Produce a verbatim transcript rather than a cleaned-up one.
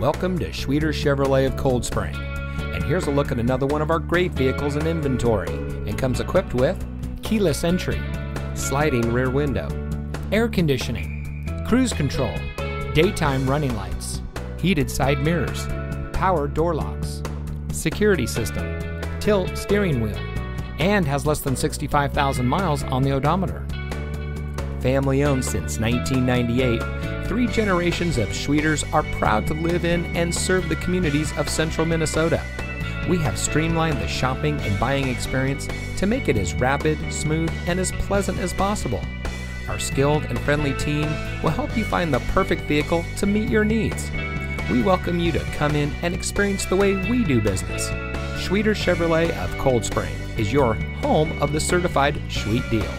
Welcome to Schwieters Chevrolet of Cold Spring. And here's a look at another one of our great vehicles in inventory, and comes equipped with keyless entry, sliding rear window, air conditioning, cruise control, daytime running lights, heated side mirrors, power door locks, security system, tilt steering wheel, and has less than sixty-five thousand miles on the odometer. Family owned since nineteen ninety-eight, three generations of Schwieters are proud to live in and serve the communities of central Minnesota. We have streamlined the shopping and buying experience to make it as rapid, smooth, and as pleasant as possible. Our skilled and friendly team will help you find the perfect vehicle to meet your needs. We welcome you to come in and experience the way we do business. Schwieters Chevrolet of Cold Spring is your home of the certified Schwiet deal.